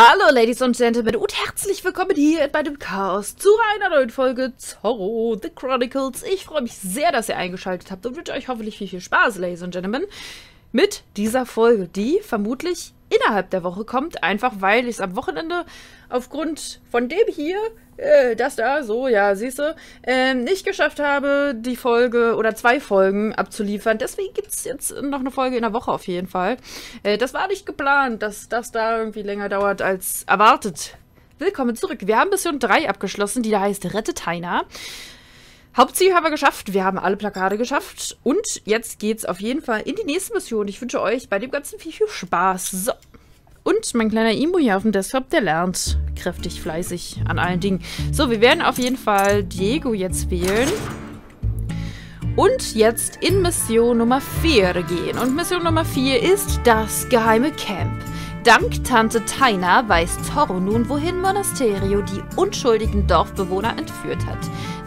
Hallo Ladies und Gentlemen und herzlich willkommen hier bei dem Chaos zu einer neuen Folge Zorro The Chronicles. Ich freue mich sehr, dass ihr eingeschaltet habt und wünsche euch hoffentlich viel, viel Spaß, Ladies und Gentlemen, mit dieser Folge, die vermutlich innerhalb der Woche kommt, einfach weil ich es am Wochenende aufgrund von dem hier, nicht geschafft habe, die Folge oder zwei Folgen abzuliefern. Deswegen gibt es jetzt noch eine Folge in der Woche auf jeden Fall. Das war nicht geplant, dass das da irgendwie länger dauert als erwartet. Willkommen zurück. Wir haben Mission 3 abgeschlossen, die da heißt Rette Taina. Hauptziel haben wir geschafft, wir haben alle Plakate geschafft und jetzt geht's auf jeden Fall in die nächste Mission. Ich wünsche euch bei dem Ganzen viel, viel Spaß. So. Und mein kleiner Imo hier auf dem Desktop, der lernt kräftig, fleißig an allen Dingen. So, wir werden auf jeden Fall Diego jetzt wählen und jetzt in Mission Nummer 4 gehen. Und Mission Nummer 4 ist das geheime Camp. Dank Tante Taina weiß Zorro nun, wohin Monasterio die unschuldigen Dorfbewohner entführt hat.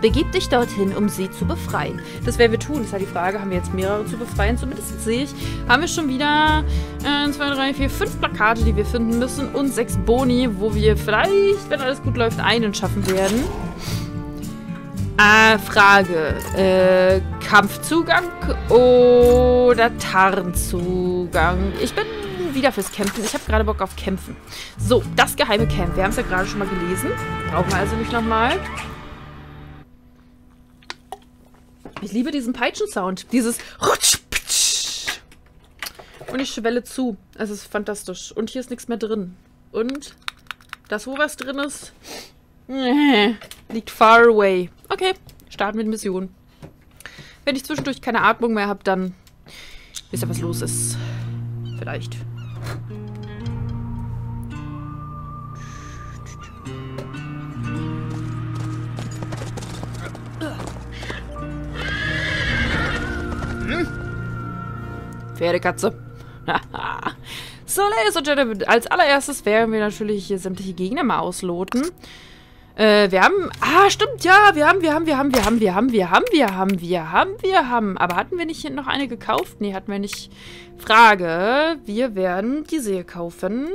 Begib dich dorthin, um sie zu befreien. Das werden wir tun, ist halt die Frage. Haben wir jetzt mehrere zu befreien? Zumindest sehe ich, haben wir schon wieder 2, 3, 4, 5 Plakate, die wir finden müssen und 6 Boni, wo wir vielleicht, wenn alles gut läuft, einen schaffen werden. Frage. Kampfzugang oder Tarnzugang? Ich bin wieder fürs Kämpfen. Ich habe gerade Bock auf Kämpfen. So, das geheime Camp. Wir haben es ja gerade schon mal gelesen. Brauchen wir also nicht nochmal. Ich liebe diesen Peitschen-Sound. Dieses Rutsch, Pitsch. Und ich schwelle zu. Es ist fantastisch. Und hier ist nichts mehr drin. Und das, wo was drin ist, liegt far away. Okay, starten mit Mission. Wenn ich zwischendurch keine Atmung mehr habe, dann wisst ihr, was los ist. Vielleicht. Pferdekatze. So, Ladies und Gentlemen, als allererstes werden wir natürlich hier sämtliche Gegner mal ausloten. Wir haben... Ah, stimmt, ja, wir haben. Aber hatten wir nicht noch eine gekauft? Nee, hatten wir nicht. Frage, wir werden diese hier kaufen.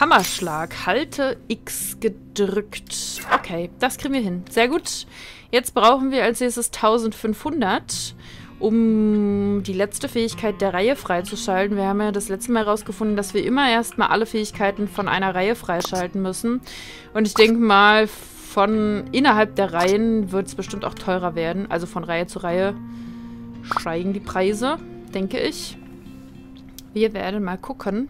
Hammerschlag, halte X gedrückt. Okay, das kriegen wir hin. Sehr gut. Jetzt brauchen wir als nächstes 1500, um die letzte Fähigkeit der Reihe freizuschalten. Wir haben ja das letzte Mal herausgefunden, dass wir immer erstmal alle Fähigkeiten von einer Reihe freischalten müssen. Und ich denke mal, von innerhalb der Reihen wird es bestimmt auch teurer werden. Also von Reihe zu Reihe steigen die Preise, denke ich. Wir werden mal gucken.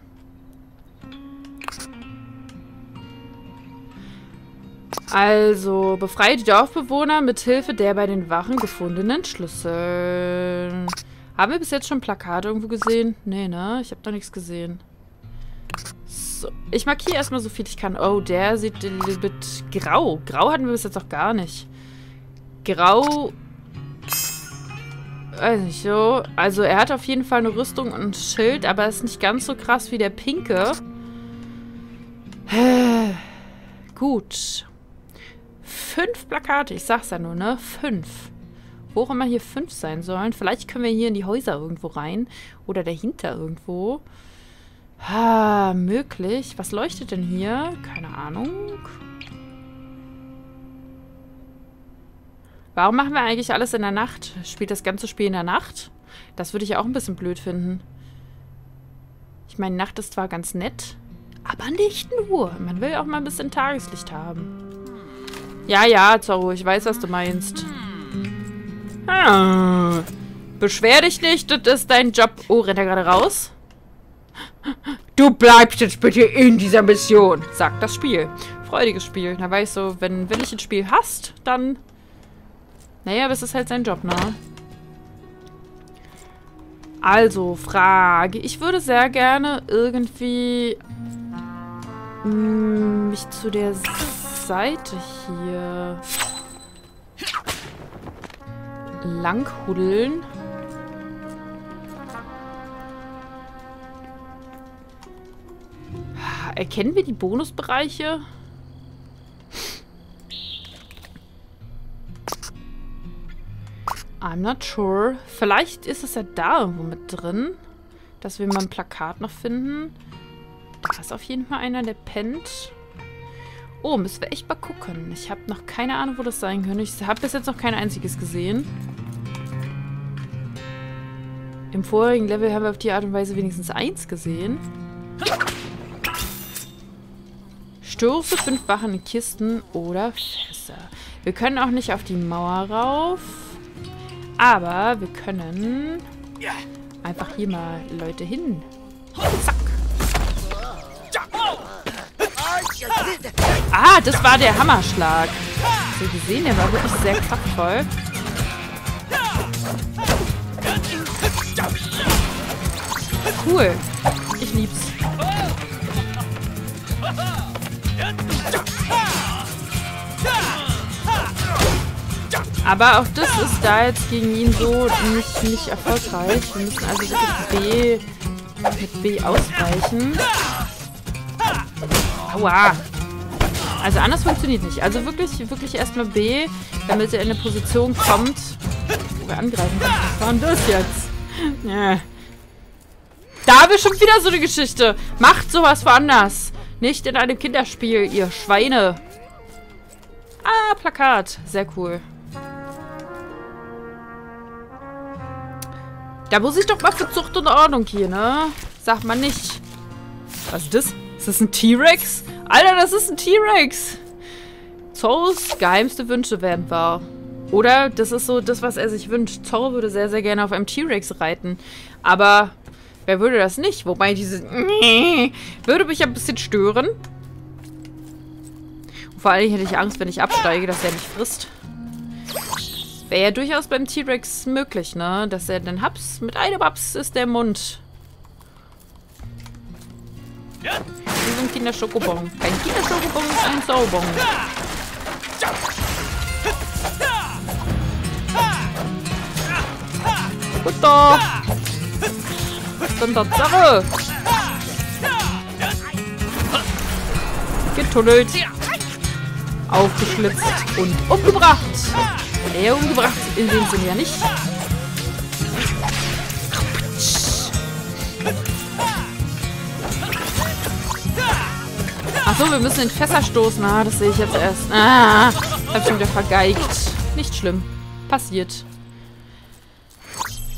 Also, befreie die Dorfbewohner mit Hilfe der bei den Wachen gefundenen Schlüssel. Haben wir bis jetzt schon Plakate irgendwo gesehen? Nee, ne? Ich habe da nichts gesehen. So, ich markiere erstmal so viel ich kann. Oh, der sieht mit grau. Grau hatten wir bis jetzt auch gar nicht. Grau. Weiß nicht so. Also, er hat auf jeden Fall eine Rüstung und ein Schild, aber ist nicht ganz so krass wie der Pinke. Gut. 5 Plakate, ich sag's ja nur, ne? 5. Wo auch immer hier 5 sein sollen. Vielleicht können wir hier in die Häuser irgendwo rein. Oder dahinter irgendwo. Ah, möglich. Was leuchtet denn hier? Keine Ahnung. Warum machen wir eigentlich alles in der Nacht? Spielt das ganze Spiel in der Nacht? Das würde ich auch ein bisschen blöd finden. Ich meine, Nacht ist zwar ganz nett, aber nicht nur. Man will auch mal ein bisschen Tageslicht haben. Ja, ja, Zorro, ich weiß, was du meinst. Ah, beschwer dich nicht, das ist dein Job. Oh, rennt er gerade raus? Du bleibst jetzt bitte in dieser Mission, sagt das Spiel. Freudiges Spiel. Na, weißt du, wenn ich ein Spiel hast, dann... Naja, das ist halt sein Job, ne? Also, Frage. Ich würde sehr gerne irgendwie... mich zu der... Seite hier lang huddeln. Erkennen wir die Bonusbereiche? I'm not sure. Vielleicht ist es ja da irgendwo mit drin, dass wir mal ein Plakat noch finden. Da ist auf jeden Fall einer, der pennt. Oh, müssen wir echt mal gucken. Ich habe noch keine Ahnung, wo das sein könnte. Ich habe bis jetzt noch kein einziges gesehen. Im vorigen Level haben wir auf die Art und Weise wenigstens eins gesehen. Stürze 5 Wachen in Kisten oder Fässer. Wir können auch nicht auf die Mauer rauf. Aber wir können einfach hier mal Leute hin. Zack. Ah, das war der Hammerschlag. Habt ihr gesehen? Der war wirklich sehr kraftvoll. Cool. Ich lieb's. Aber auch das ist da jetzt gegen ihn so nicht erfolgreich. Wir müssen also wirklich mit B ausweichen. Aua. Also anders funktioniert nicht. Also wirklich erstmal B, damit er in eine Position kommt, wo wir angreifen können. Was war denn das jetzt? Ja. Da habe ich schon wieder so eine Geschichte. Macht sowas woanders. Nicht in einem Kinderspiel, ihr Schweine. Ah, Plakat. Sehr cool. Da muss ich doch mal für Zucht und Ordnung hier, ne? Sag mal nicht. Was ist das? Ist das ein T-Rex? Alter, das ist ein T-Rex! Zorros geheimste Wünsche werden wahr. Oder? Das ist so das, was er sich wünscht. Zorro würde sehr, sehr gerne auf einem T-Rex reiten. Aber wer würde das nicht? Wobei diese würde mich ein bisschen stören. Und vor allem hätte ich Angst, wenn ich absteige, dass er mich frisst. Wäre ja durchaus beim T-Rex möglich, ne? Dass er dann haps. Mit einem Haps ist der Mund. Wie so ein Kinderschokobon. Ein Kinderschokobon ist ein Zorro-Bon. Gut doch. Dann der Zorro. Getunnelt. Aufgeschlitzt und umgebracht. Naja, umgebracht in dem Sinne ja nicht. Achso, wir müssen in Fässer stoßen. Ah, das sehe ich jetzt erst. Ah, hab schon wieder vergeigt. Nicht schlimm. Passiert.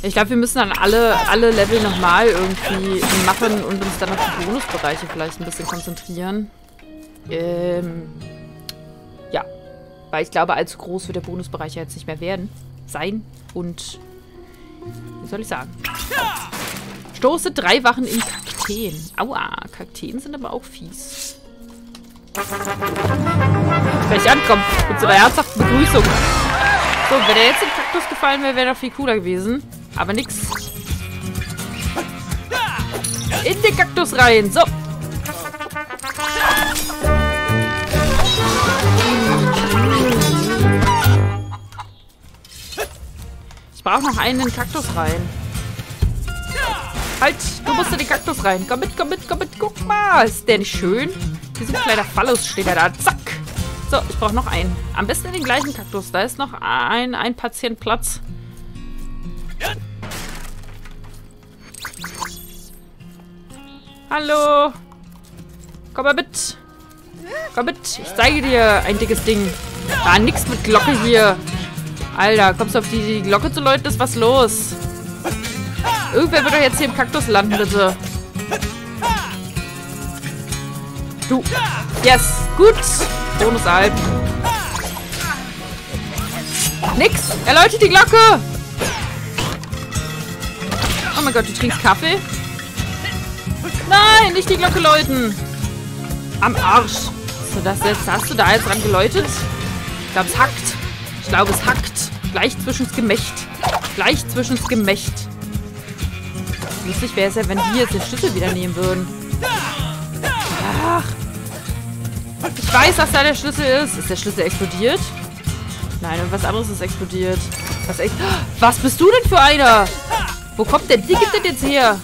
Ich glaube, wir müssen dann alle Level nochmal irgendwie machen und uns dann auf die Bonusbereiche vielleicht ein bisschen konzentrieren. Ja. Weil ich glaube, allzu groß wird der Bonusbereich jetzt nicht mehr werden. Sein und... Wie soll ich sagen? Stoße 3 Wachen in Kakteen. Aua, Kakteen sind aber auch fies. Gleich ankommen mit so einer ernsthaften Begrüßung. So, wenn er jetzt in Kaktus gefallen wäre, wäre er noch viel cooler gewesen. Aber nix. In den Kaktus rein. So. Ich brauche noch einen in den Kaktus rein. Halt, du musst in den Kaktus rein. Komm mit, komm mit, komm mit. Guck mal, ist der nicht schön? Wie so ein kleiner Phallus steht er da. Zack. So, ich brauche noch einen. Am besten in den gleichen Kaktus. Da ist noch ein Patient Platz. Hallo. Komm mal mit. Komm mit. Ich zeige dir ein dickes Ding. Da nix mit Glocke hier. Alter, kommst du auf die Glocke zu läuten? Ist was los? Irgendwer wird doch jetzt hier im Kaktus landen, bitte. Du. Yes. Gut. Bonus Alp. Nix. Er läutet die Glocke. Oh mein Gott, du trinkst Kaffee? Nein, nicht die Glocke läuten. Am Arsch. So, das jetzt, hast du da jetzt dran geläutet? Ich glaube, es hackt. Ich glaube, es hackt. Gleich zwischen's Gemächt. Gleich zwischen's Gemächt. Lustig wäre es ja, wenn die jetzt den Schlüssel wieder nehmen würden. Ach. Ich weiß, dass da der Schlüssel ist. Ist der Schlüssel explodiert? Nein, was anderes ist explodiert. Was bist du denn für einer? Wo kommt der Dicke denn jetzt her?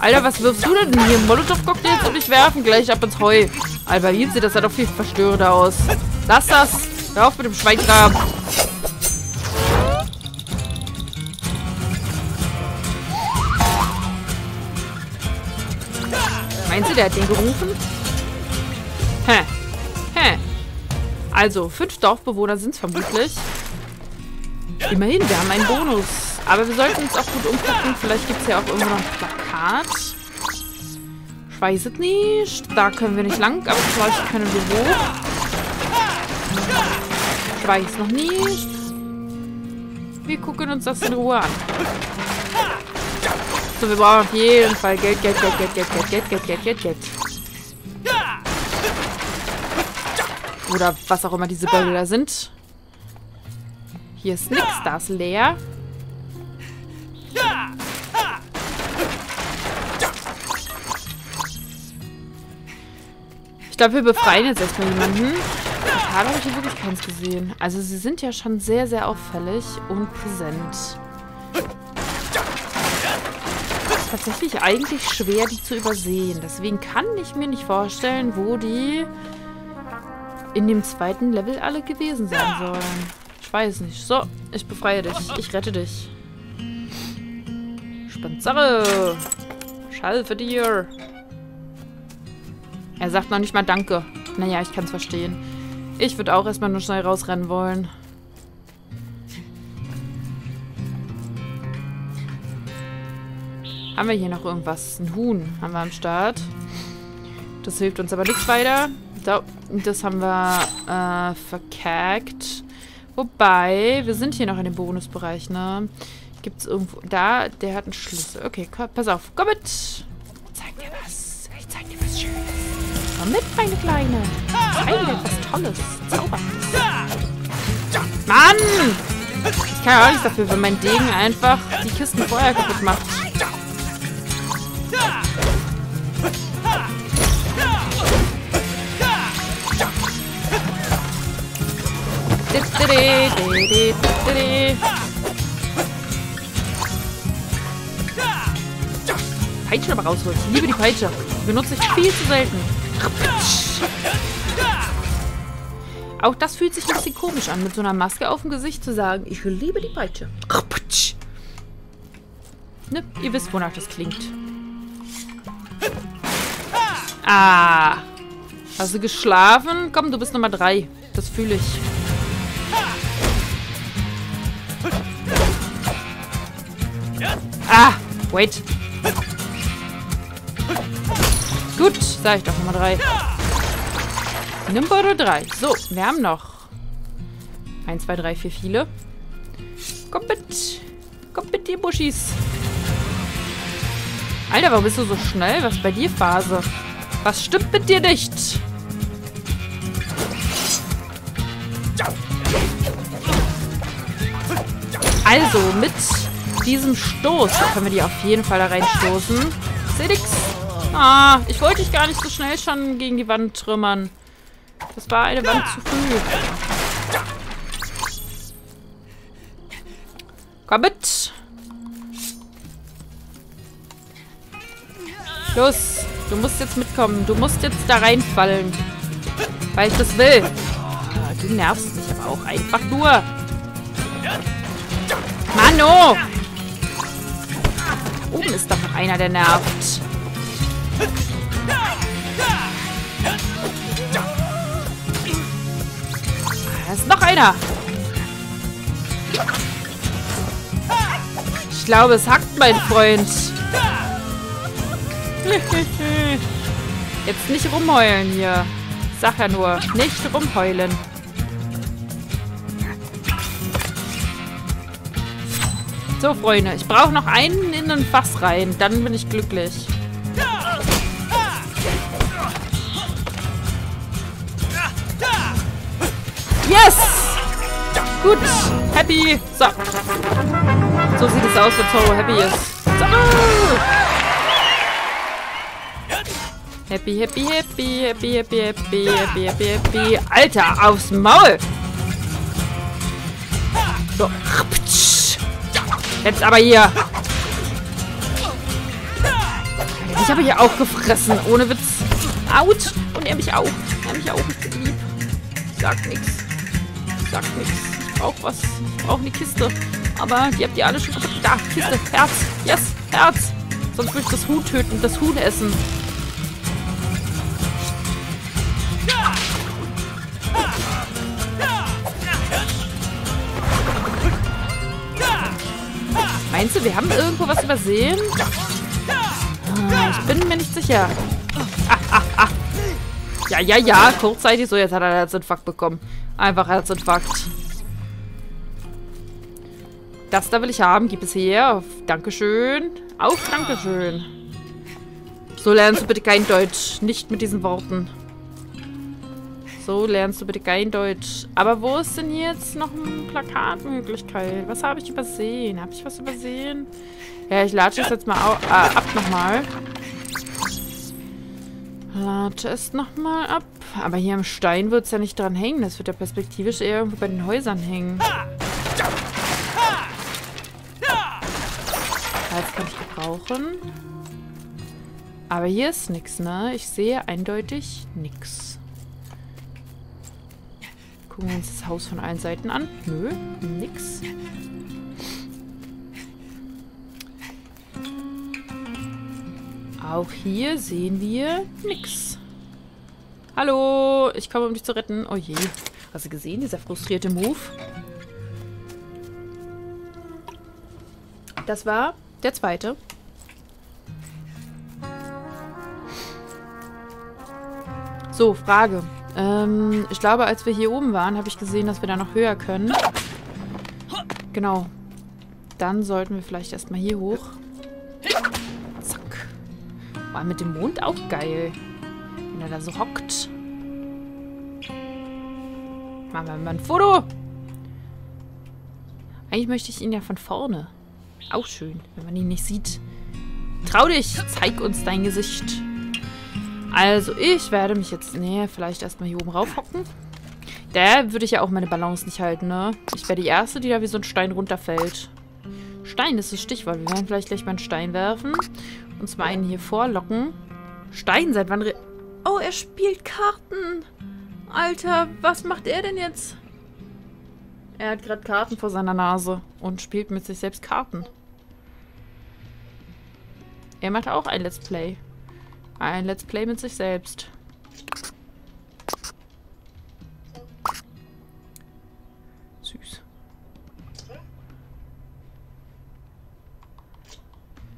Alter, was wirfst du denn hier? Molotow-Cocktails und ich werfen gleich ab ins Heu. Alter, bei ihm sieht das ja doch viel verstörender aus. Lass das. Hör auf mit dem Schweinkram. Meinst du, der hat den gerufen? Hä? Hä? Also, 5 Dorfbewohner sind es vermutlich. Immerhin, wir haben einen Bonus. Aber wir sollten uns auch gut umgucken. Vielleicht gibt es ja auch irgendwo noch ein Plakat. Ich weiß es nicht. Da können wir nicht lang, aber vielleicht können wir hoch. Ich weiß noch nicht. Wir gucken uns das in Ruhe an. So, wir brauchen auf jeden Fall Geld, Geld, Geld, Geld, Geld, Geld, Geld, Geld, Geld, Geld. Oder was auch immer diese Bälle da sind. Hier ist nix, da ist leer. Ich glaube, wir befreien jetzt erstmal jemanden. Ich habe hier wirklich keins gesehen. Also sie sind ja schon sehr, sehr auffällig und präsent. Tatsächlich eigentlich schwer, die zu übersehen. Deswegen kann ich mir nicht vorstellen, wo die in dem zweiten Level alle gewesen sein sollen. Ich weiß nicht. So, ich befreie dich. Ich rette dich. Spanzare! Schall für dir! Er sagt noch nicht mal Danke. Naja, ich kann es verstehen. Ich würde auch erstmal nur schnell rausrennen wollen. Haben wir hier noch irgendwas? Ein Huhn haben wir am Start. Das hilft uns aber nichts weiter. So, das haben wir verkackt. Wobei, wir sind hier noch in dem Bonusbereich, ne? Gibt es irgendwo... Da, der hat einen Schlüssel. Okay, komm, pass auf. Komm mit! Ich zeig dir was. Ich zeig dir was Schönes. Komm mit, meine Kleine. Ich zeig dir was Tolles. Zauberndes. Mann! Ich kann ja auch nichts dafür, wenn mein Degen einfach die Kisten vorher kaputt macht. Peitsche aber rausholen. Ich liebe die Peitsche. Die benutze ich viel zu selten. Auch das fühlt sich ein bisschen komisch an, mit so einer Maske auf dem Gesicht zu sagen, ich liebe die Peitsche. Ne, ihr wisst, wonach das klingt. Ah. Hast du geschlafen? Komm, du bist Nummer 3. Das fühle ich. Ah, wait. Gut, sag ich doch Nummer 3. Nummer 3. So, wir haben noch 1, 2, 3, 4 viele. Komm mit. Komm mit, ihr Buschis. Alter, warum bist du so schnell? Was ist bei dir Phase? Was stimmt mit dir nicht? Also, mit diesem Stoß können wir die auf jeden Fall da reinstoßen. Sehe nix. Ah, ich wollte dich gar nicht so schnell schon gegen die Wand trümmern. Das war eine Wand zu früh. Komm mit. Los, du musst jetzt mitkommen. Du musst jetzt da reinfallen. Weil ich das will. Ah, du nervst mich aber auch einfach nur. Mann, oh! Oben ist doch noch einer, der nervt. Da ist noch einer. Ich glaube, es hackt, mein Freund. Jetzt nicht rumheulen hier. Sag ja nur, nicht rumheulen. So, Freunde, ich brauche noch einen in den Fass rein. Dann bin ich glücklich. Yes! Gut. Happy. So. So sieht es aus, wenn Zorro happy ist. So. Happy, happy, happy, happy, happy, happy, happy, happy, happy. Alter, aufs Maul! So. Jetzt aber hier. Ich habe hier auch gefressen, ohne Witz. Out! Und er mich auch. Er mich auch. Ich bin lieb. Ich sag nix. Ich sag nix. Ich brauch was. Ich brauch eine Kiste. Aber die habt ihr alle schon kaputt. Da, Kiste. Herz. Yes, Herz. Sonst würde ich das Huhn töten, das Huhn essen. Meinst du, wir haben irgendwo was übersehen? Ich bin mir nicht sicher. Ja, ja, ja, kurzzeitig. So, jetzt hat er einen Herzinfarkt bekommen. Einfach Herzinfarkt. Das da will ich haben. Gib es her. Dankeschön. Auch Dankeschön. So lernst du bitte kein Deutsch. Nicht mit diesen Worten. So lernst du bitte kein Deutsch. Aber wo ist denn jetzt noch eine Plakatmöglichkeit? Was habe ich übersehen? Habe ich was übersehen? Ja, ich latsche es jetzt mal ab nochmal. Latsche es nochmal ab. Aber hier am Stein wird es ja nicht dran hängen. Das wird ja perspektivisch eher irgendwo bei den Häusern hängen. Das kann ich gebrauchen. Aber hier ist nichts, ne? Ich sehe eindeutig nichts. Gucken wir uns das Haus von allen Seiten an. Nö, nix. Auch hier sehen wir nix. Hallo, ich komme, um dich zu retten. Oh je. Hast du gesehen, dieser frustrierte Move? Das war der zweite. So, Frage. Ich glaube, als wir hier oben waren, habe ich gesehen, dass wir da noch höher können. Genau. Dann sollten wir vielleicht erstmal hier hoch. Zack. War mit dem Mond auch geil. Wenn er da so hockt. Machen wir mal ein Foto. Eigentlich möchte ich ihn ja von vorne. Auch schön, wenn man ihn nicht sieht. Trau dich, zeig uns dein Gesicht. Also, ich werde mich jetzt... Nee, vielleicht erstmal hier oben raufhocken. Da würde ich ja auch meine Balance nicht halten, ne? Ich wäre die Erste, die da wie so ein Stein runterfällt. Stein ist das Stichwort. Wir werden vielleicht gleich mal einen Stein werfen. Und zwar einen hier vorlocken. Stein, seit wann... Oh, er spielt Karten. Alter, was macht er denn jetzt? Er hat gerade Karten vor seiner Nase und spielt mit sich selbst Karten. Er macht auch ein Let's Play. Ein Let's Play mit sich selbst. Süß.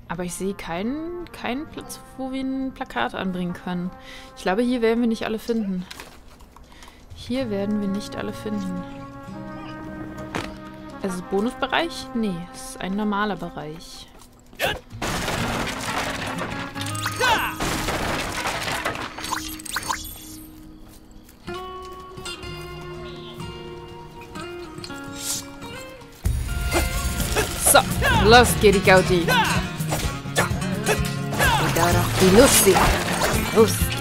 Aber ich sehe keinen Platz, wo wir ein Plakat anbringen können. Ich glaube, hier werden wir nicht alle finden. Hier werden wir nicht alle finden. Ist es Bonusbereich? Nee, es ist ein normaler Bereich. So, los geht die Gauti. Und da noch die Lucy. Los geht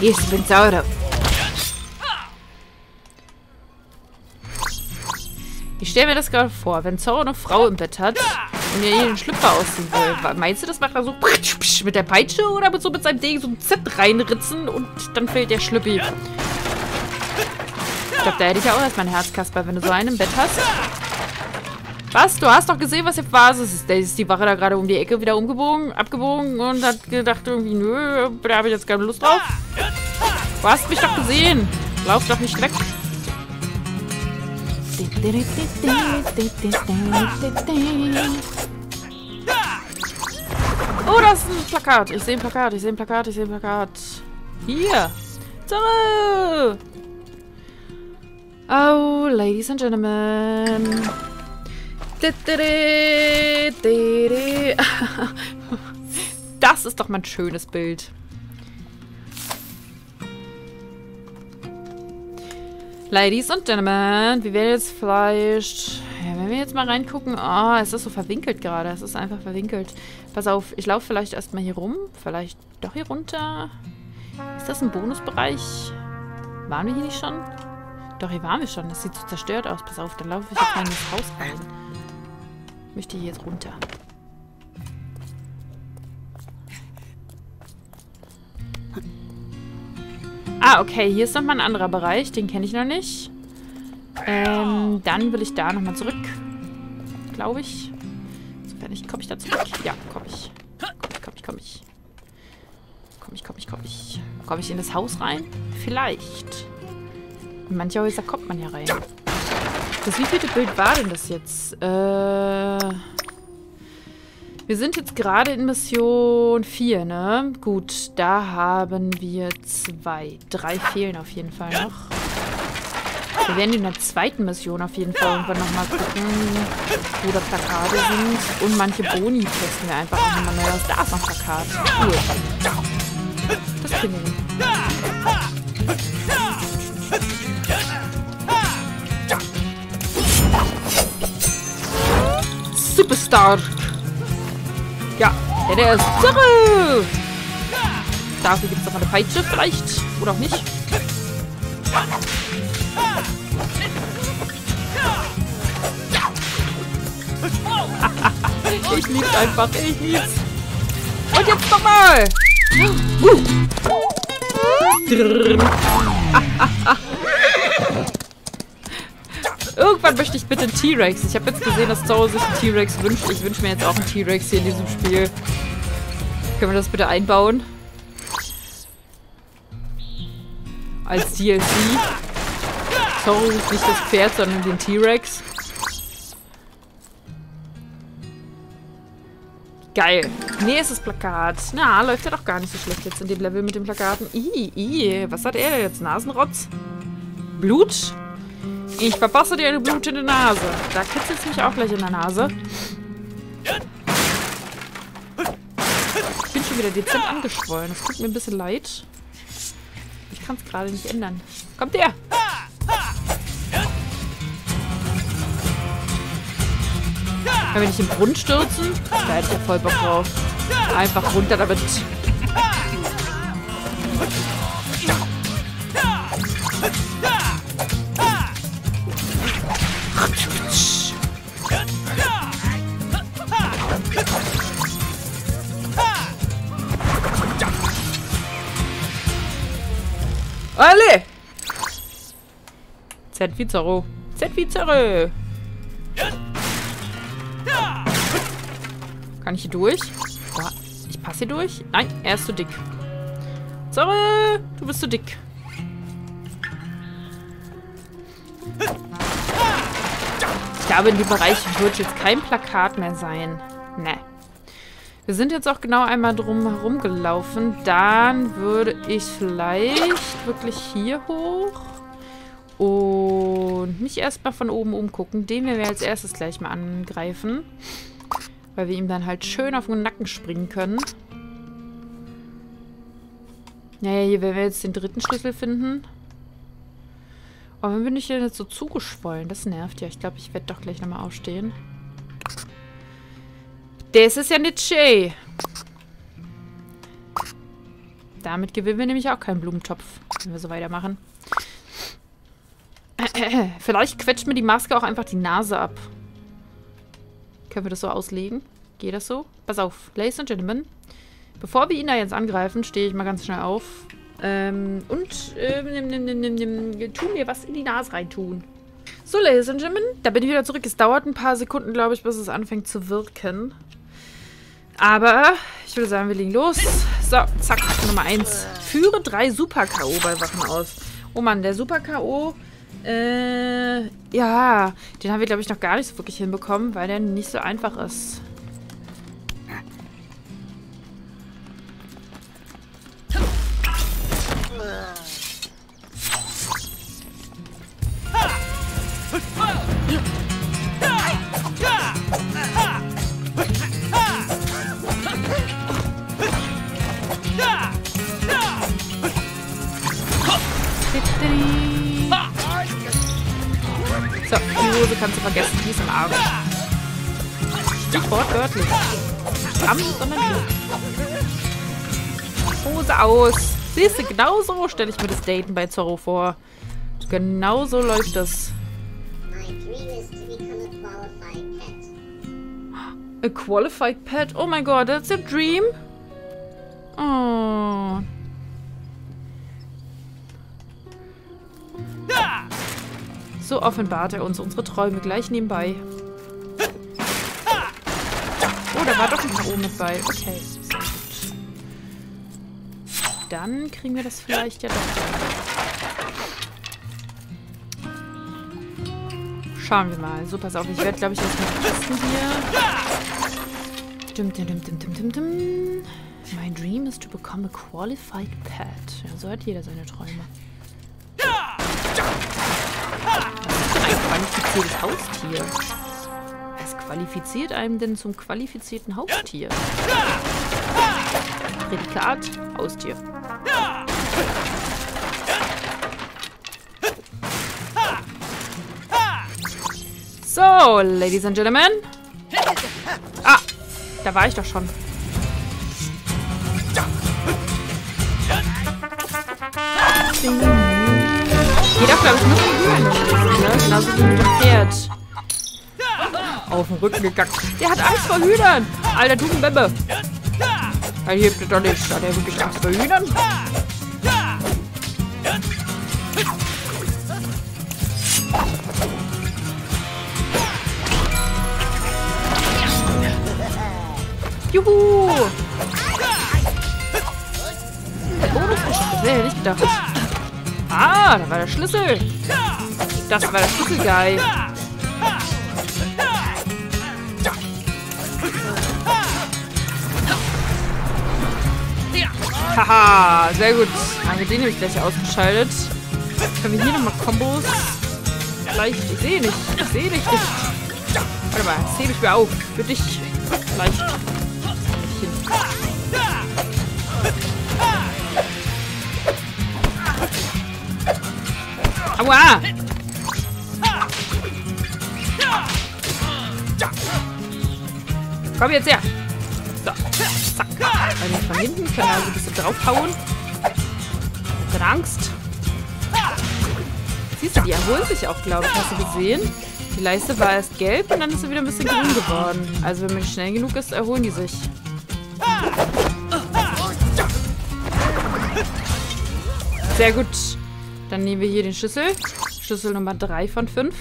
die Lucy. Ich bin sauer. Ich stelle mir das gerade vor, wenn Zorro eine Frau im Bett hat und ihr den Schlüpfer ausziehen will. Meinst du, das macht er so mit der Peitsche oder so mit seinem Ding so ein Z reinritzen und dann fällt der Schlüppi? Ich glaube, da hätte ich ja auch erstmal ein Herzkasper, wenn du so einen im Bett hast. Was? Du hast doch gesehen, was jetzt war. Ist die Wache da gerade um die Ecke wieder abgebogen und hat gedacht irgendwie, nö, da habe ich jetzt keine Lust drauf. Du hast mich doch gesehen. Lauf doch nicht weg. Oh, das ist ein Plakat. Ich sehe ein Plakat, ich sehe ein Plakat, ich sehe ein Plakat. Hier. Zorro. Oh, Ladies and Gentlemen. Das ist doch mal ein schönes Bild. Ladies und Gentlemen, wir werden jetzt vielleicht... Ja, wenn wir jetzt mal reingucken... Ah, es ist so verwinkelt gerade. Es ist einfach verwinkelt. Pass auf, ich laufe vielleicht erstmal hier rum. Vielleicht doch hier runter. Ist das ein Bonusbereich? Waren wir hier nicht schon? Doch, hier waren wir schon. Das sieht so zerstört aus. Pass auf, dann laufe ich jetzt mal in das Haus rein. Ich möchte hier jetzt runter. Ah, okay, hier ist nochmal ein anderer Bereich. Den kenne ich noch nicht. Dann will ich da nochmal zurück. Glaube ich. Sofern ich... Komme ich da zurück? Ja, komme ich. Komme ich in das Haus rein? Vielleicht. In manche Häuser kommt man ja rein. Das wievielte Bild war denn das jetzt? Wir sind jetzt gerade in Mission 4, ne? Gut, da haben wir 2, 3 fehlen auf jeden Fall noch. Wir werden in der zweiten Mission auf jeden Fall irgendwann nochmal gucken, wo da Plakate sind. Und manche Boni testen wir einfach auch nochmal neu aus. Da ist noch ein Plakat. Cool. Das kriegen wir hin. Superstar! Ja, der ist Zorro! Dafür gibt es noch eine Peitsche vielleicht. Oder auch nicht. Ich lieb's einfach. Ich lieb's. Und jetzt nochmal! Irgendwann möchte ich bitte einen T-Rex. Ich habe jetzt gesehen, dass Zorro sich einen T-Rex wünscht. Ich wünsche mir jetzt auch einen T-Rex hier in diesem Spiel. Können wir das bitte einbauen? Als DLC. Zorro ist nicht das Pferd, sondern den T-Rex. Geil. Nächstes Plakat. Na, läuft ja doch gar nicht so schlecht jetzt in dem Level mit den Plakaten. Was hat er jetzt? Nasenrotz? Blut? Ich verpasse dir eine blutende Nase. Da kitzelt's mich auch gleich in der Nase. Ich bin schon wieder dezent angeschwollen. Das tut mir ein bisschen leid. Ich kann's gerade nicht ändern. Kommt her! Können wir nicht im Brunnen stürzen? Da hätte ich ja voll Bock drauf. Einfach runter damit. Alle! Z wie Zorro. Z wie Zorro. Kann ich hier durch? Oh, ich passe hier durch? Nein, er ist zu dick. Zorro, du bist zu dick. Ich glaube, in dem Bereich wird jetzt kein Plakat mehr sein. Ne. Wir sind jetzt auch genau einmal drum herum gelaufen. Dann würde ich vielleicht wirklich hier hoch und mich erstmal von oben umgucken. Den werden wir als erstes gleich mal angreifen, weil wir ihm dann halt schön auf den Nacken springen können. Naja, hier werden wir jetzt den dritten Schlüssel finden. Oh, warum bin ich denn jetzt so zugeschwollen? Das nervt ja. Ich glaube, ich werde doch gleich nochmal aufstehen. Das ist ja nicht schön. Damit gewinnen wir nämlich auch keinen Blumentopf, wenn wir so weitermachen. Vielleicht quetscht mir die Maske auch einfach die Nase ab. Können wir das so auslegen? Geht das so? Pass auf, Ladies and Gentlemen. Bevor wir ihn da jetzt angreifen, stehe ich mal ganz schnell auf. Tun mir was in die Nase reintun. So, Ladies and Gentlemen, da bin ich wieder zurück. Es dauert ein paar Sekunden, glaube ich, bis es anfängt zu wirken. Aber ich würde sagen, wir legen los. So, zack, Nummer 1. Führe 3 Super-K.O. bei Waffen aus. Oh Mann, der Super-K.O., ja, den haben wir, glaube ich, noch gar nicht so wirklich hinbekommen, weil der nicht so einfach ist. So, die Hose kannst du vergessen, die ist im Arsch. Nicht wortwörtlich. Nicht am, sondern hier. Hose aus. Siehst du, genauso stelle ich mir das Daten bei Zorro vor. Genauso läuft das. A qualified pet? Oh mein Gott, that's a dream? Oh. So offenbart er uns unsere Träume gleich nebenbei. Oh, da war doch ein K.O. mit bei. Okay, sehr gut. Dann kriegen wir das vielleicht ja doch. Schauen wir mal. So, pass auf. Ich werde, glaube ich, erstmal testen hier. Dum, dum, dum, dum, dum, dum. My dream is to become a qualified pet. Ja, so hat jeder seine Träume. Ein qualifiziertes Haustier. Was qualifiziert einem denn zum qualifizierten Haustier? Prädikat, Haustier. So, Ladies and Gentlemen. Ah, da war ich doch schon. Jeder, glaube ich, muss Hühnern. Genauso wie mit dem Pferd. Auf den Rücken gekackt. Der hat Angst vor Hühnern. Alter, du Bebe. Er hebt doch nicht. Hat er wirklich Angst vor Hühnern? Juhu! Der Bonus geschafft. Das hätte ich nicht gedacht. Ah, da war der Schlüssel. Das war der Schlüssel, geil. Haha, sehr gut. Dann wird den nämlich gleich ausgeschaltet. Können wir hier nochmal Kombos? Leicht. Ich sehe nicht. Ich sehe dich nicht. Warte mal, das hebe ich mir auf. Für dich. Leicht. Aua! Komm jetzt her! So, zack! Einmal von hinten, kann also ein bisschen draufhauen. Keine Angst. Siehst du, die erholen sich auch, glaube ich. Hast du gesehen? Die Leiste war erst gelb und dann ist sie wieder ein bisschen grün geworden. Also wenn man nicht schnell genug ist, erholen die sich. Sehr gut. Dann nehmen wir hier den Schlüssel. Schlüssel Nummer 3 von 5.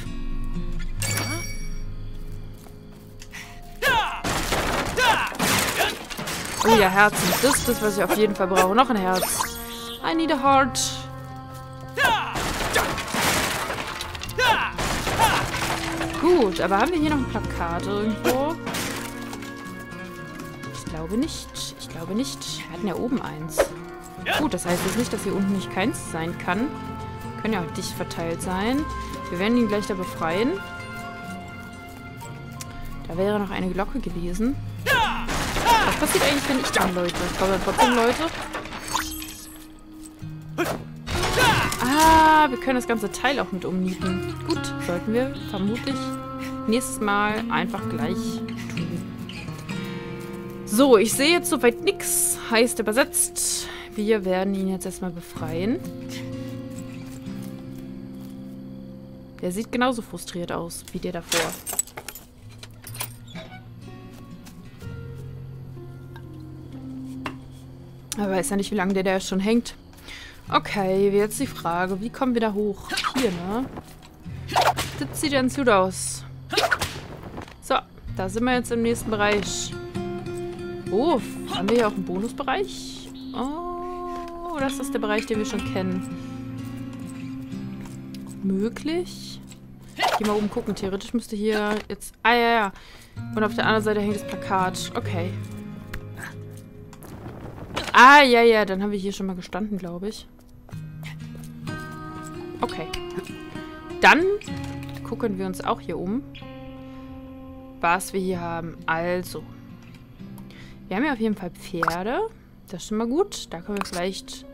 Oh ja, Herzen. Das ist das, was ich auf jeden Fall brauche. Noch ein Herz. I need a heart. Gut, aber haben wir hier noch ein Plakat irgendwo? Ich glaube nicht. Ich glaube nicht. Wir hatten ja oben eins. Gut, das heißt jetzt nicht, dass hier unten nicht keins sein kann. Können ja auch dicht verteilt sein. Wir werden ihn gleich da befreien. Da wäre noch eine Glocke gewesen. Was passiert eigentlich, wenn ich dann Leute? Ich glaube trotzdem Leute. Ah, wir können das ganze Teil auch mit umnieten. Gut, sollten wir vermutlich nächstes Mal einfach gleich tun. So, ich sehe jetzt soweit nichts. Heißt übersetzt, wir werden ihn jetzt erstmal befreien. Der sieht genauso frustriert aus wie der davor. Er weiß ja nicht, wie lange der da schon hängt. Okay, jetzt die Frage, wie kommen wir da hoch? Hier, ne? Das sieht ganz gut aus. So, da sind wir jetzt im nächsten Bereich. Oh, haben wir hier auch einen Bonusbereich? Oh, das ist der Bereich, den wir schon kennen. Möglich? Geh mal oben gucken. Theoretisch müsste hier jetzt... Ah, ja, ja. Und auf der anderen Seite hängt das Plakat. Okay. Ah, ja, ja. Dann haben wir hier schon mal gestanden, glaube ich. Okay. Dann gucken wir uns auch hier um, was wir hier haben. Also... Wir haben ja auf jeden Fall Pferde. Das ist schon mal gut. Da können wir vielleicht,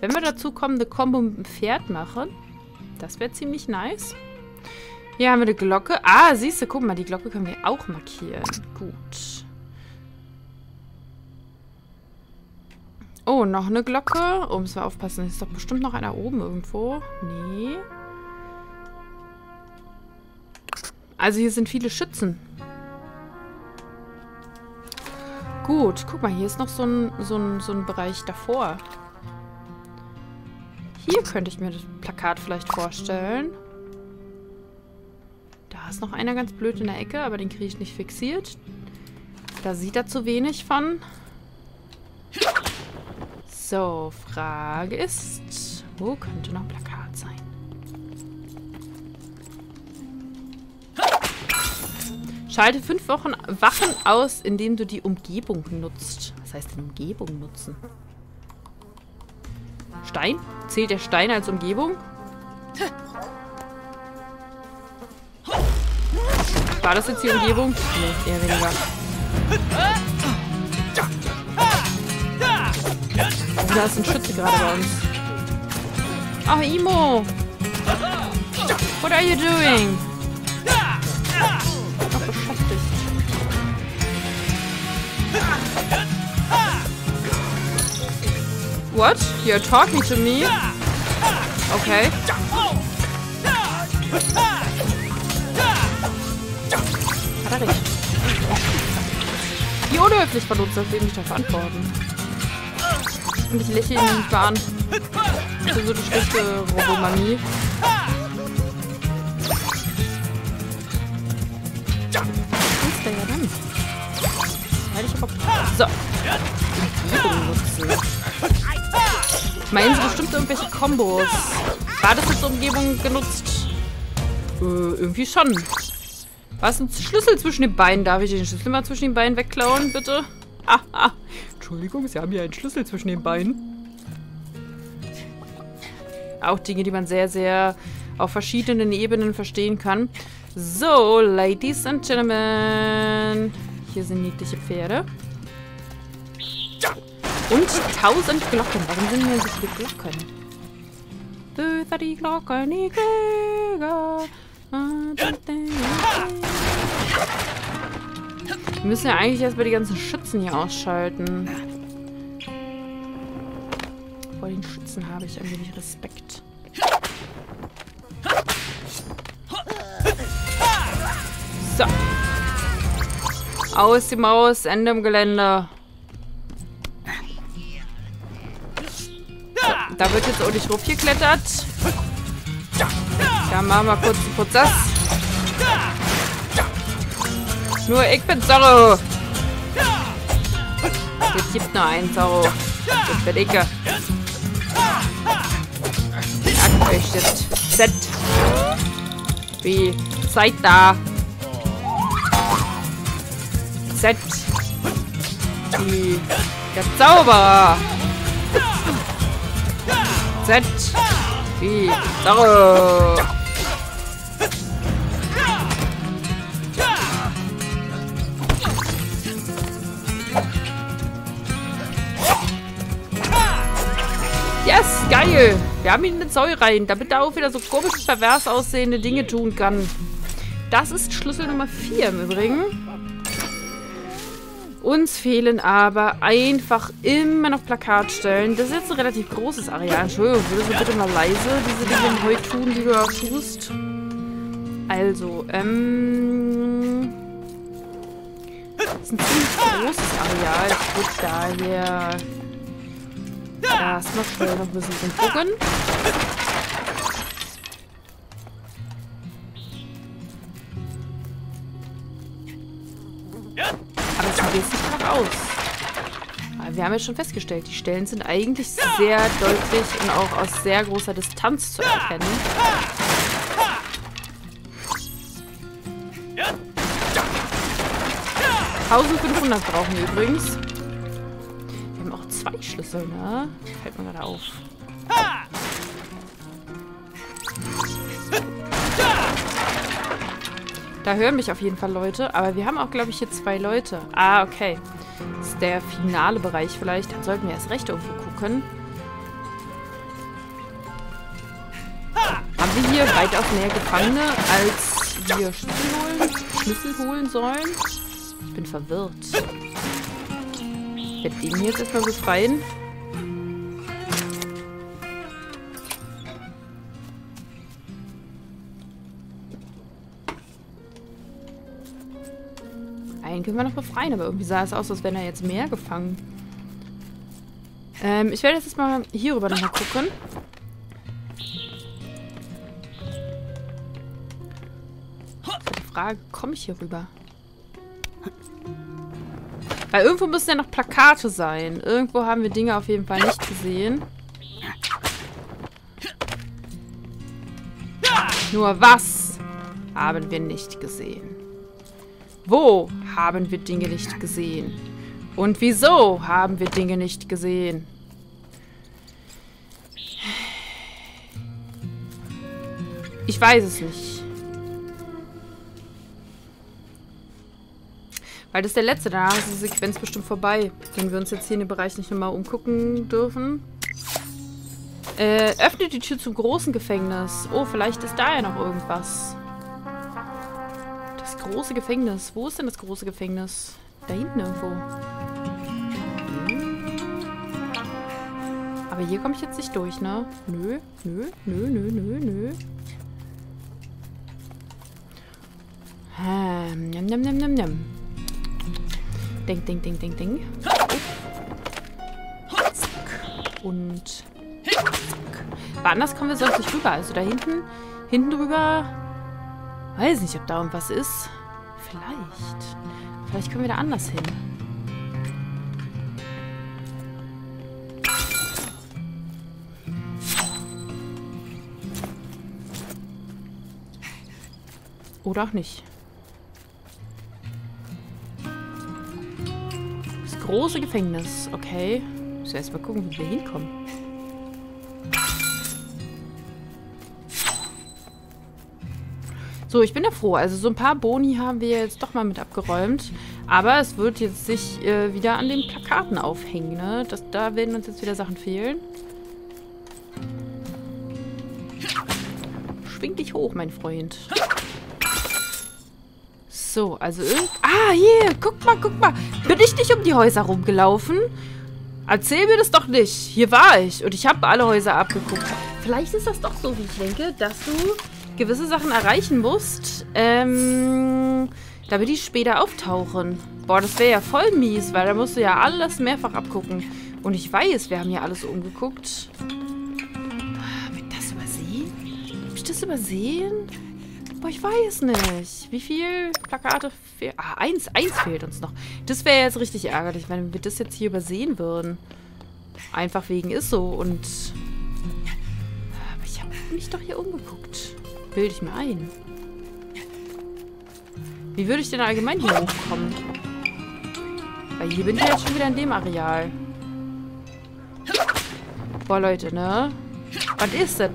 wenn wir dazu kommen, eine Kombo mit dem Pferd machen. Das wäre ziemlich nice. Hier haben wir eine Glocke. Ah, siehst du, guck mal, die Glocke können wir auch markieren. Gut. Oh, noch eine Glocke. Oh, müssen wir aufpassen. Ist doch bestimmt noch einer oben irgendwo. Nee. Also hier sind viele Schützen. Gut, guck mal, hier ist noch so ein Bereich davor. Hier könnte ich mir das Plakat vielleicht vorstellen. Da ist noch einer ganz blöd in der Ecke, aber den kriege ich nicht fixiert. Da sieht er zu wenig von. So, Frage ist, wo könnte noch ein Plakat sein? Schalte 5 Wochen Wachen aus, indem du die Umgebung nutzt. Was heißt denn Umgebung nutzen? Stein? Zählt der Stein als Umgebung? War das jetzt die Umgebung? Nee, eher weniger. Da ist ein Schütze gerade bei uns. Ach, Imo! What are you doing? Noch beschäftigt. What? You're talking to me? Okay. Hat er recht. Wie unhöflich von uns, dass wir nicht darauf antworten. Und ich lächle ihn nicht mal an. Das ist so die schlechte Robomanie. So. Meinen Sie bestimmt irgendwelche Kombos? War das jetzt Umgebung genutzt? Irgendwie schon. War es ein Schlüssel zwischen den Beinen? Darf ich den Schlüssel mal zwischen den Beinen wegklauen, bitte? Aha. Entschuldigung, Sie haben hier einen Schlüssel zwischen den Beinen. Auch Dinge, die man sehr, sehr auf verschiedenen Ebenen verstehen kann. So, Ladies and Gentlemen. Hier sind niedliche Pferde. Und 1000 Glocken. Warum sind wir so viele Glocken? Döser die Glocken, die Krieger. Wir müssen ja eigentlich erstmal die ganzen Schützen hier ausschalten. Vor den Schützen habe ich ein wenig Respekt. So. Aus die Maus, Ende im Gelände. So, da wird jetzt auch nicht hochgeklettert. Da machen wir kurz einen Prozess. Nur ich bin Zorro. Es gibt nur einen Zorro. Das bin ich. Aktiviert. Z. Wie seid da. Z. Wie der Zauberer. Z. Wie Zorro. Yes, geil. Wir haben ihn mit Säure rein, damit er auch wieder so komisch pervers aussehende Dinge tun kann. Das ist Schlüssel Nummer 4 im Übrigen. Uns fehlen aber einfach immer noch Plakatstellen. Das ist jetzt ein relativ großes Areal. Entschuldigung, würdest du bitte mal leise diese Dinge heute tun, die du auch tust? Also, das ist ein ziemlich großes Areal. Ich würde daher erstmal schnell noch ein bisschen gucken. Aber es geht sich gerade aus. Aber wir haben ja schon festgestellt, die Stellen sind eigentlich sehr deutlich und auch aus sehr großer Distanz zu erkennen. Ja. 1500 brauchen wir übrigens. Wir haben auch 2 Schlüssel, ne? Fällt mir gerade auf. Da hören mich auf jeden Fall Leute. Aber wir haben auch, glaube ich, hier 2 Leute. Ah, okay. Das ist der finale Bereich vielleicht. Dann sollten wir erst recht irgendwo gucken. Haben wir hier weitaus mehr Gefangene, als wir Schlüssel holen sollen? Ich bin verwirrt. Ich werde den hier jetzt erstmal befreien. Einen können wir noch befreien, aber irgendwie sah es aus, als wären da jetzt mehr gefangen. Ich werde jetzt mal hier rüber nochmal gucken. Die Frage, komme ich hier rüber? Weil irgendwo müssen ja noch Plakate sein. Irgendwo haben wir Dinge auf jeden Fall nicht gesehen. Nur was haben wir nicht gesehen? Wo haben wir Dinge nicht gesehen? Und wieso haben wir Dinge nicht gesehen? Ich weiß es nicht. Weil das ist der letzte, danach ist die Sequenz bestimmt vorbei. Wenn wir uns jetzt hier in dem Bereich nicht nochmal umgucken dürfen. Öffnet die Tür zum großen Gefängnis. Oh, vielleicht ist da ja noch irgendwas. Das große Gefängnis. Wo ist denn das große Gefängnis? Da hinten irgendwo. Aber hier komme ich jetzt nicht durch, ne? Nö, nö, nö, nö, nö, nö. Nimm, nimm, nimm, nimm, nimm. Ding, ding, ding, ding, ding. Zack. Und... Zack. Anders kommen wir sonst nicht rüber. Also da hinten, hinten drüber... Weiß nicht, ob da irgendwas ist. Vielleicht. Vielleicht können wir da anders hin. Oder auch nicht. Große Gefängnis. Okay. Müssen wir erstmal gucken, wie wir hinkommen. So, ich bin ja froh. Also so ein paar Boni haben wir jetzt doch mal mit abgeräumt. Aber es wird jetzt sich wieder an den Plakaten aufhängen, ne? Da werden uns jetzt wieder Sachen fehlen. Schwing dich hoch, mein Freund. So, also... Ah, hier! Guck mal, guck mal! Bin ich nicht um die Häuser rumgelaufen? Erzähl mir das doch nicht. Hier war ich und ich habe alle Häuser abgeguckt. Vielleicht ist das doch so, wie ich denke, dass du gewisse Sachen erreichen musst, damit die später auftauchen. Boah, das wäre ja voll mies, weil da musst du ja alles mehrfach abgucken. Und ich weiß, wir haben ja alles umgeguckt. Hab ich das übersehen? Hab ich das übersehen? Boah, ich weiß nicht. Wie viel Plakate fehlen? Ah, eins fehlt uns noch. Das wäre jetzt richtig ärgerlich, wenn wir das jetzt hier übersehen würden. Einfach wegen ist so und... Aber ich habe mich doch hier umgeguckt. Bilde ich mir ein. Wie würde ich denn allgemein hier hochkommen? Weil hier bin ich jetzt schon wieder in dem Areal. Boah, Leute, ne? Was ist das?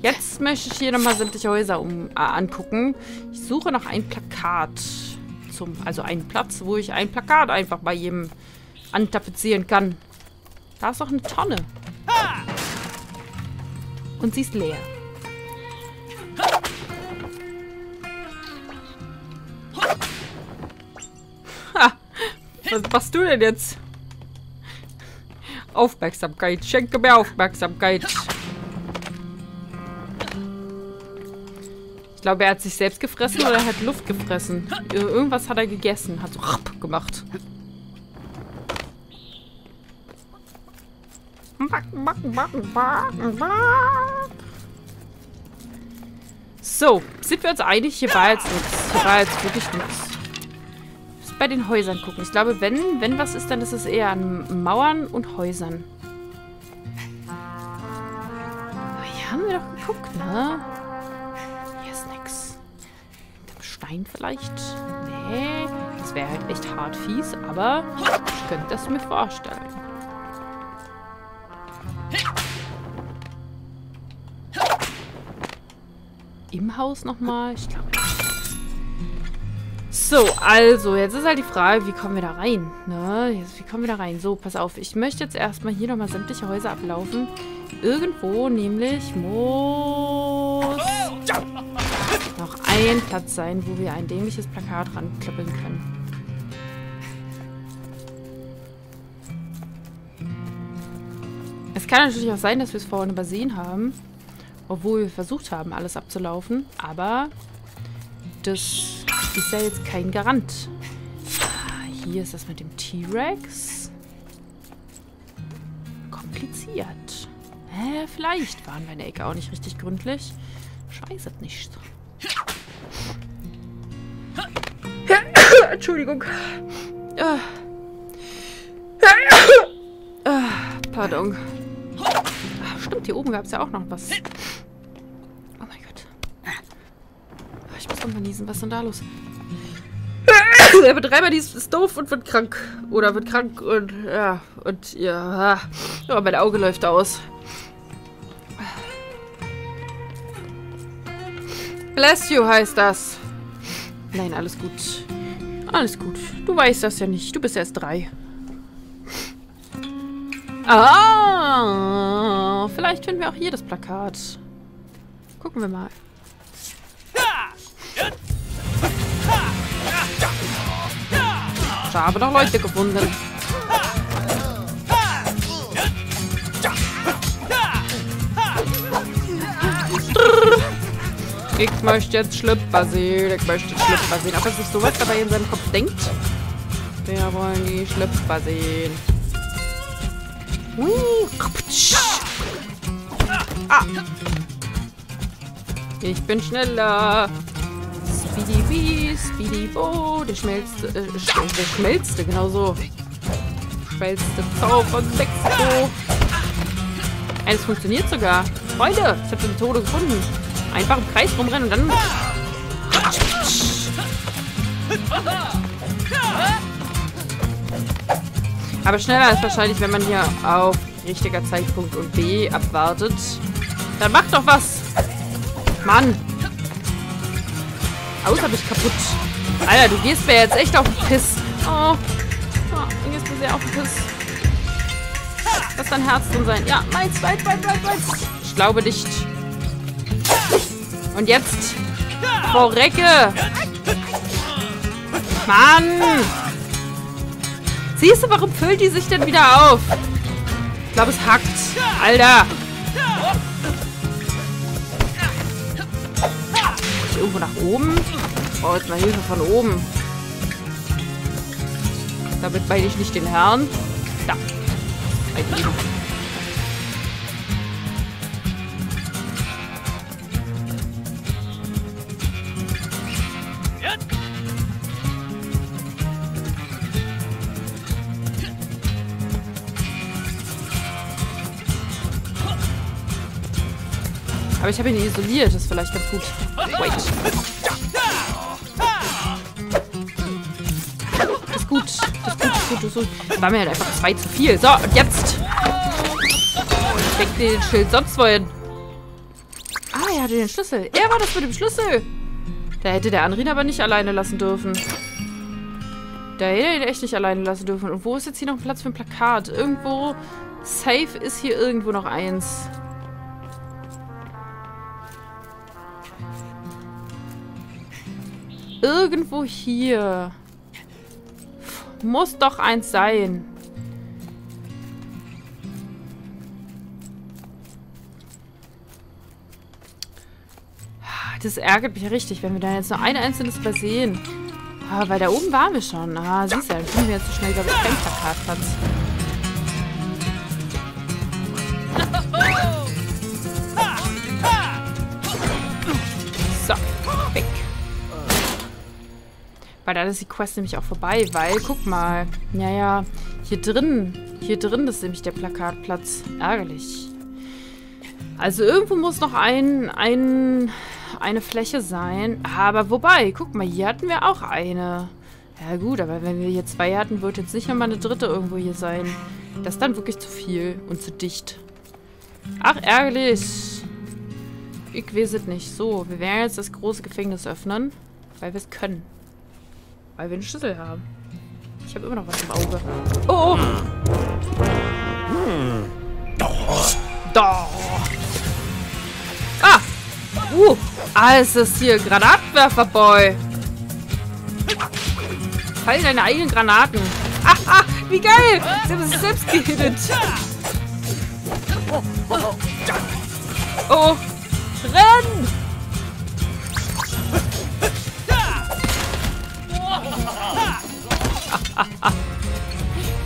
Jetzt möchte ich hier nochmal sämtliche Häuser angucken. Ich suche nach einem Plakat. Also einen Platz, wo ich ein Plakat einfach bei jedem antapezieren kann. Da ist doch eine Tonne. Und sie ist leer. Ha! Was machst du denn jetzt? Aufmerksamkeit. Schenke mir Aufmerksamkeit. Ich glaube, er hat sich selbst gefressen oder er hat Luft gefressen. Irgendwas hat er gegessen. Hat so rapp gemacht. So, sind wir uns einig? Hier war jetzt nichts. Hier war jetzt wirklich nichts. Ich muss bei den Häusern gucken. Ich glaube, wenn was ist, dann ist es eher an Mauern und Häusern. Aber hier haben wir doch geguckt, ne? Vielleicht? Nee, das wäre halt echt hart fies, aber ich könnte das mir vorstellen. Im Haus nochmal? Ich glaube nicht. So, also, jetzt ist halt die Frage, wie kommen wir da rein? Ne? Wie kommen wir da rein? So, pass auf, ich möchte jetzt erstmal hier nochmal sämtliche Häuser ablaufen. Irgendwo, nämlich muss... noch ein Platz sein, wo wir ein dämliches Plakat ranklappeln können. Es kann natürlich auch sein, dass wir es vorhin übersehen haben, obwohl wir versucht haben, alles abzulaufen, aber das ist ja jetzt kein Garant. Hier ist das mit dem T-Rex. Kompliziert. Vielleicht waren wir in der Ecke auch nicht richtig gründlich. Scheiße, nicht. Entschuldigung. Pardon. Stimmt, hier oben gab es ja auch noch was. Oh mein Gott. Ich muss doch mal niesen. Was ist denn da los? er wird dreimal dieses doof und wird krank. Oder wird krank und ja. Und ja. Oh, mein Auge läuft aus. Bless you heißt das. Nein, alles gut. Alles gut. Du weißt das ja nicht. Du bist erst 3. Ah! Vielleicht finden wir auch hier das Plakat. Gucken wir mal. Ich habe noch Leute gefunden. Ich möchte jetzt Schlüpfer sehen. Ich möchte Schlüpfer sehen. Auch wenn sich sowas dabei in seinem Kopf denkt. Wir wollen die Schlüpfer sehen. Ah. Ich bin schneller. Speedy Bee, Speedy Bo. Der schnellste, genau so. Schnellste Zauber und Sexto. Es funktioniert sogar. Freunde, ich habe den Tode gefunden. Einfach im Kreis rumrennen und dann... Aber schneller ist wahrscheinlich, wenn man hier auf richtiger Zeitpunkt und B abwartet. Dann macht doch was! Mann! Außer bin ich kaputt. Alter, du gehst mir jetzt echt auf den Piss. Oh, du gehst mir sehr auf den Piss. Das kann Herz drin sein. Ja, meins, meins. Ich glaube nicht. Und jetzt... Vorrecke! Mann! Siehst du, warum füllt die sich denn wieder auf? Ich glaube, es hackt. Alter! Ich irgendwo nach oben? Ich brauche jetzt mal Hilfe von oben. Damit meine ich nicht den Herrn. Da. Aber ich habe ihn isoliert, das ist vielleicht ganz gut. Wait. Ist gut. War mir halt einfach 2 zu viel. So, und jetzt. Steck dir den Schild sonst wohin. Ah, er hatte den Schlüssel. Er war das mit dem Schlüssel. Da hätte der Anrin aber nicht alleine lassen dürfen. Da hätte er ihn echt nicht alleine lassen dürfen. Und wo ist jetzt hier noch ein Platz für ein Plakat? Irgendwo. Safe ist hier irgendwo noch eins. Irgendwo hier. Muss doch eins sein. Das ärgert mich richtig, wenn wir da jetzt nur ein einzelnes übersehen. Ah, weil da oben waren wir schon. Ah, siehst du, dann finden wir jetzt so schnell, glaube ich, keinen Plakatplatz. Weil dann ist die Quest nämlich auch vorbei, weil, guck mal, naja, hier drin ist nämlich der Plakatplatz. Ärgerlich. Also irgendwo muss noch eine Fläche sein. Aber wobei, guck mal, hier hatten wir auch eine. Ja gut, aber wenn wir hier 2 hatten, wird jetzt nicht nochmal eine 3. irgendwo hier sein. Das ist dann wirklich zu viel und zu dicht. Ach, ärgerlich. Ich weiß es nicht. So, wir werden jetzt das große Gefängnis öffnen, weil wir es können. Weil wir einen Schlüssel haben. Ich habe immer noch was im Auge. Oh! Doch! Ah! Alles ist hier. Granatwerferboy! Fall deine eigenen Granaten. Ah! Wie geil! Sie haben es selbst gehittet. Oh! Renn!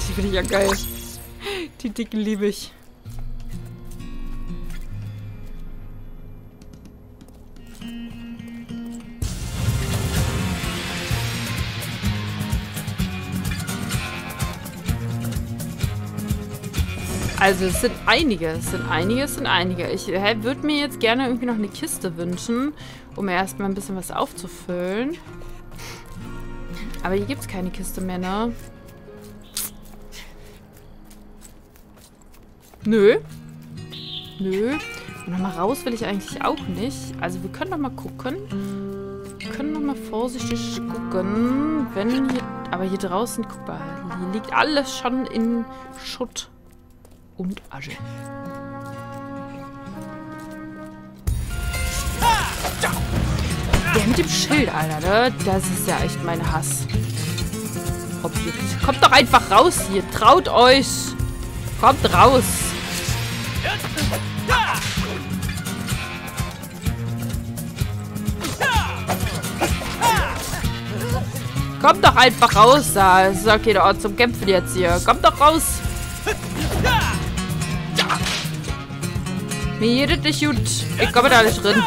Die finde ich ja geil. Die Dicken liebe ich. Also es sind einige, Ich würde mir jetzt gerne irgendwie noch eine Kiste wünschen, um erstmal ein bisschen was aufzufüllen. Aber hier gibt es keine Kiste mehr, ne? Nö. Nö. Und nochmal raus will ich eigentlich auch nicht. Also wir können nochmal gucken. Wir können nochmal vorsichtig gucken. Wenn hier... Aber hier draußen, guck mal, hier liegt alles schon in Schutt und Asche. Der mit dem Schild, Alter, ne? Das ist ja echt mein Hassobjekt. Kommt doch einfach raus hier. Traut euch. Kommt raus. Kommt doch einfach raus da. Es ist doch kein Ort zum Kämpfen jetzt hier. Kommt doch raus. Mir geht nicht gut. Ich komme da nicht drin.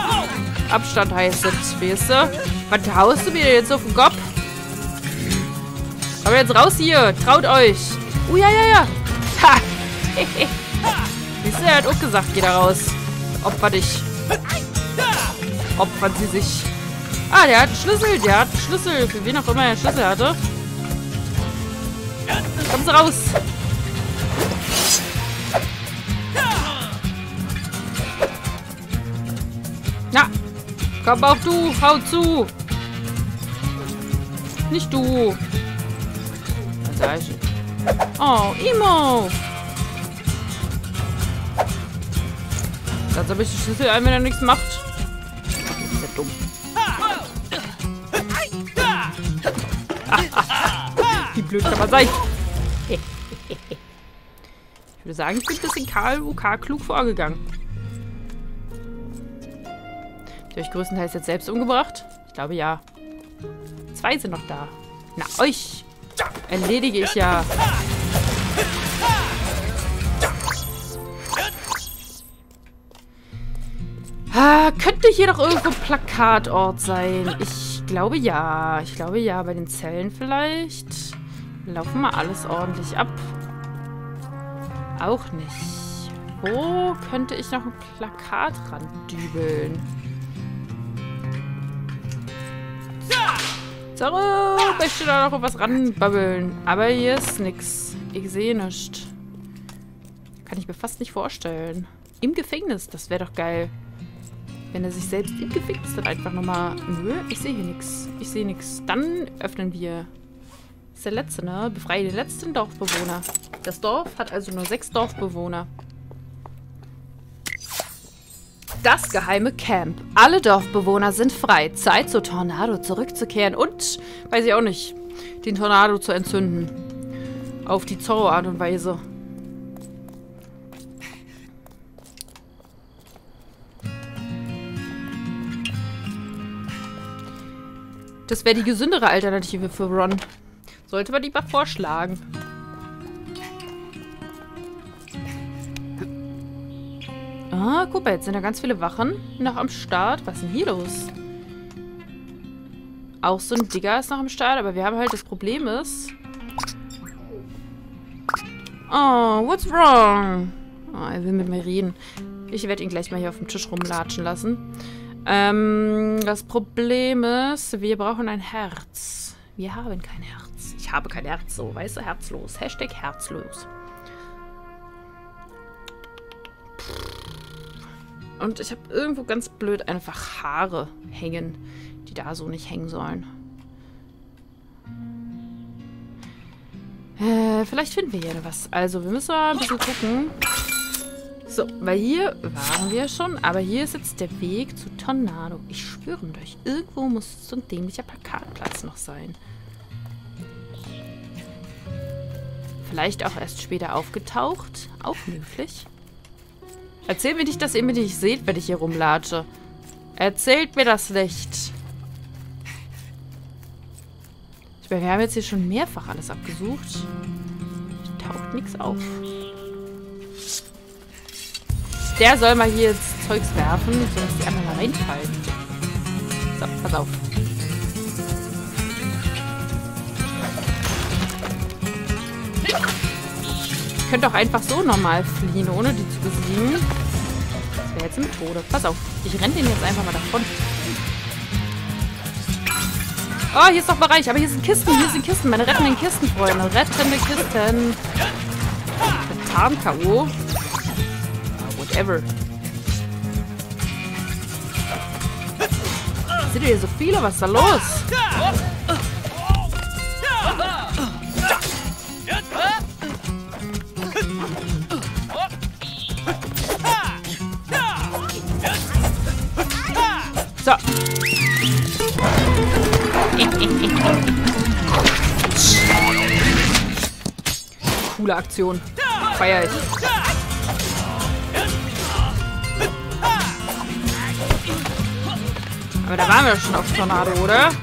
Abstand heißt es, weißt du? Was haust du mir denn jetzt auf den Kopf? Komm jetzt raus hier. Traut euch. Ja, ja, ja. Ha. Siehst du, er hat auch gesagt, geh da raus. Opfer dich. Opfern sie sich. Ah, der hat einen Schlüssel. Der hat einen Schlüssel. Für wen auch immer er einen Schlüssel hatte. Kommst du raus. Na, komm auch du. Hau zu. Nicht du. Oh, Imo. Als ob ich den Schlüssel ein, wenn er nichts macht. Ist ja dumm. Wie blöd kann man sein? Ich würde sagen, ich bin ein bisschen KLUK klug vorgegangen. Habt ihr euch größtenteils jetzt selbst umgebracht? Ich glaube ja. Zwei sind noch da. Na, euch erledige ich ja. Könnte hier doch irgendwo Plakatort sein? Ich glaube ja. Ich glaube ja, bei den Zellen vielleicht. Laufen wir alles ordentlich ab. Auch nicht. Wo könnte ich noch ein Plakat randübeln? Zorro, möchte da noch was ranbabbeln. Aber hier ist nix. Ich sehe nichts. Kann ich mir fast nicht vorstellen. Im Gefängnis, das wäre doch geil. Wenn er sich selbst im Gefängnis dann einfach nochmal... Nö, ich sehe hier nichts. Ich sehe nichts. Dann öffnen wir. Das ist der letzte, ne? Befreie den letzten Dorfbewohner. Das Dorf hat also nur 6 Dorfbewohner. Das geheime Camp. Alle Dorfbewohner sind frei. Zeit, zur Tornado zurückzukehren und... Weiß ich auch nicht. Den Tornado zu entzünden. Auf die Zorro-Art und Weise. Das wäre die gesündere Alternative für Ron. Sollte man die mal vorschlagen. Ah, guck mal, jetzt sind da ganz viele Wachen noch am Start. Was ist denn hier los? Auch so ein Digger ist noch am Start, aber wir haben halt das Problem ist... Oh, what's wrong? Oh, er will mit mir reden. Ich werde ihn gleich mal hier auf dem Tisch rumlatschen lassen. Das Problem ist, wir brauchen ein Herz. Wir haben kein Herz. Ich habe kein Herz, so, weißt du, herzlos. Hashtag herzlos. Und ich habe irgendwo ganz blöd einfach Haare hängen, die da so nicht hängen sollen. Vielleicht finden wir hier was. Also, wir müssen mal ein bisschen gucken. So, weil hier waren wir schon, aber hier ist jetzt der Weg zu Tornado. Ich schwöre mit euch, irgendwo muss so ein dämlicher Plakatplatz noch sein. Vielleicht auch erst später aufgetaucht. Auch möglich. Erzählt mir nicht, dass ihr mich nicht seht, wenn ich hier rumlatsche. Erzählt mir das nicht. Ich meine, wir haben jetzt hier schon mehrfach alles abgesucht. Taucht nichts auf. Der soll mal hier jetzt Zeugs werfen, sodass die einmal mal reinfallen. So, pass auf. Ich könnte auch einfach so normal fliehen, ohne die zu besiegen. Das wäre jetzt eine Methode. Pass auf, ich renne den jetzt einfach mal davon. Oh, hier ist noch Bereich. Aber hier sind Kisten, hier sind Kisten. Meine rettenden Kisten, Freunde. Rettende Kisten. Tarn-K.O. Whatever. Sind hier so viele? Was ist da los? So. Coole Aktion. Feier ich. Aber da waren wir schon auf Tornado, oder? Gut.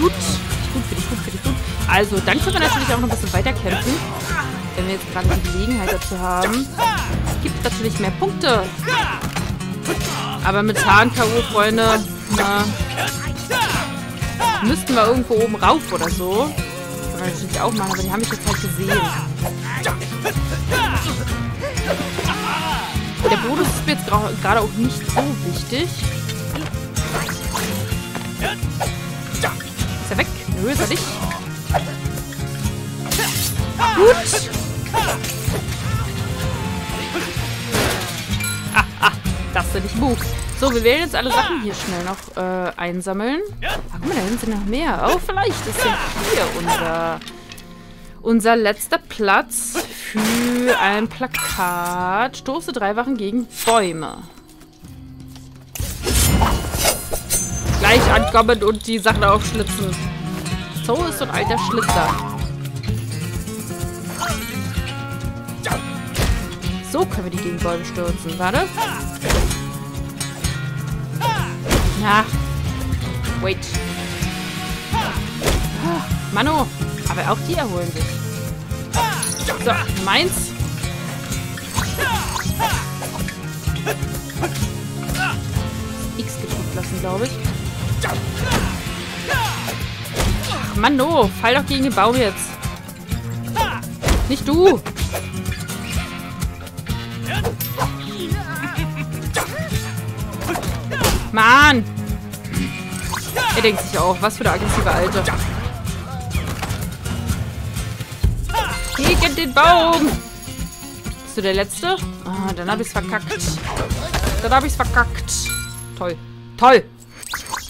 Gut. Also, dann können wir natürlich auch noch ein bisschen weiter kämpfen. Wenn wir jetzt gerade die Gelegenheit dazu haben. Gibt natürlich mehr Punkte. Aber mit Tarn-K.O., Freunde, na, müssten wir irgendwo oben rauf oder so. Das können wir natürlich auch machen, aber die haben mich jetzt halt gesehen. Der Bonus ist mir jetzt gerade auch nicht so wichtig. Ist er weg? Nö, ist er nicht. Gut. Das sind nicht Bugs. So, wir werden jetzt alle Sachen hier schnell noch einsammeln. Guck mal, da hinten sind noch mehr. Oh, vielleicht ist ja hier unser letzter Platz für ein Plakat. Stoße 3 Wachen gegen Bäume. Gleich ankommen und die Sachen aufschlitzen. So ist so ein alter Schlitzer. So können wir die gegen Bäume stürzen. Warte. Na. Wait. Mano. Aber auch die erholen sich. So, meins. X gedrückt lassen, glaube ich. Ach, Mano. Fall doch gegen den Baum jetzt. Nicht du. Mann! Er denkt sich auch, was für eine aggressive Alte. Gegen den Baum! Bist du der Letzte? Ah, dann hab ich's verkackt. Toll. Hab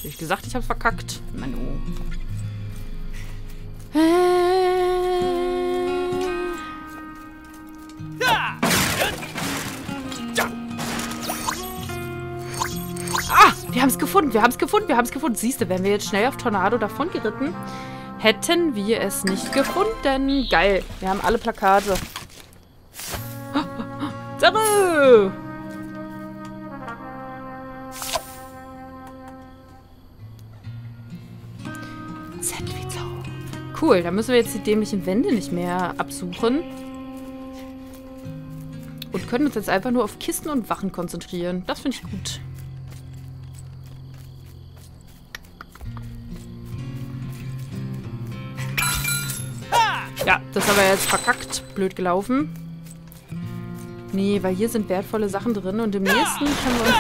ich gesagt, ich hab's verkackt. Mann, oh. Wir haben es gefunden, Siehst du, wären wir jetzt schnell auf Tornado davon geritten, hätten wir es nicht gefunden. Geil, wir haben alle Plakate. Zorro! Z wie Zorro. Cool, da müssen wir jetzt die dämlichen Wände nicht mehr absuchen. Und können uns jetzt einfach nur auf Kisten und Wachen konzentrieren. Das finde ich gut. Ja, das haben wir jetzt verkackt. Blöd gelaufen. Nee, weil hier sind wertvolle Sachen drin. Und im nächsten können wir uns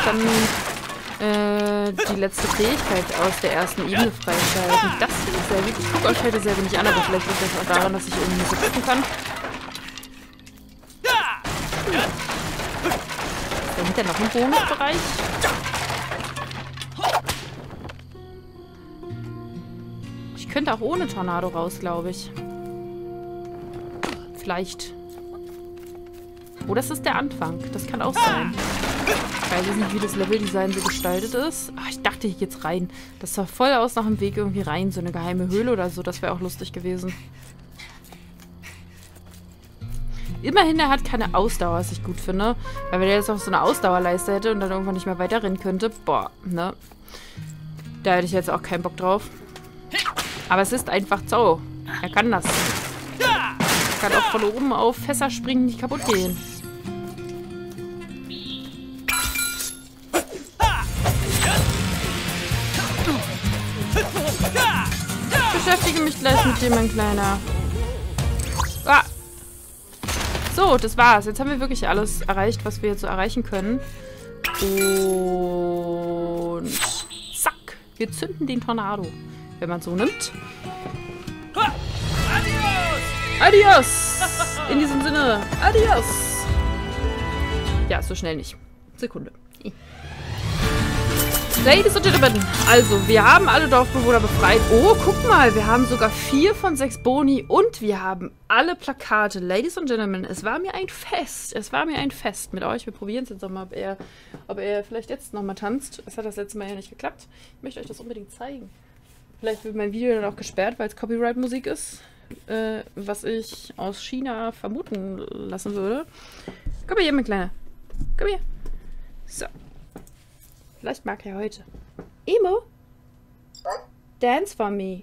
dann die letzte Fähigkeit aus der ersten Ebene freischalten. Das finde ich sehr wichtig. Ich gucke euch heute selber nicht an, aber vielleicht liegt das auch daran, dass ich irgendwie nicht so gucken kann. Da hinter noch ein Bonusbereich. Ich könnte auch ohne Tornado raus, glaube ich. Vielleicht. Oh, das ist der Anfang. Das kann auch sein. Ich weiß nicht, wie das Leveldesign so gestaltet ist. Ach, ich dachte, hier geht's rein. Das sah voll aus nach dem Weg irgendwie rein. So eine geheime Höhle oder so. Das wäre auch lustig gewesen. Immerhin, er hat keine Ausdauer, was ich gut finde. Weil wenn er jetzt auch so eine Ausdauerleiste hätte und dann irgendwann nicht mehr weiterrennen könnte, boah, ne? Da hätte ich jetzt auch keinen Bock drauf. Aber es ist einfach so. Er kann das. Kann auch von oben auf Fässer springen, nicht kaputt gehen. Ich beschäftige mich gleich mit dir, mein Kleiner. Ah, So, das war's. Jetzt haben wir wirklich alles erreicht, was wir jetzt so erreichen können. Und zack. Wir zünden den Tornado, wenn man es so nimmt. Ha! Adios! Adios! In diesem Sinne, adios! Ja, so schnell nicht. Sekunde. Ladies and Gentlemen, also wir haben alle Dorfbewohner befreit. Oh, guck mal, wir haben sogar 4 von 6 Boni und wir haben alle Plakate. Ladies and Gentlemen, es war mir ein Fest. Es war mir ein Fest mit euch. Wir probieren es jetzt nochmal, ob er vielleicht jetzt nochmal tanzt. Es hat das letzte Mal ja nicht geklappt. Ich möchte euch das unbedingt zeigen. Vielleicht wird mein Video dann auch gesperrt, weil es Copyright-Musik ist, was ich aus China vermuten lassen würde. Komm hier, mein Kleiner. Komm hier. So. Vielleicht mag er heute. Emo? Dance for me.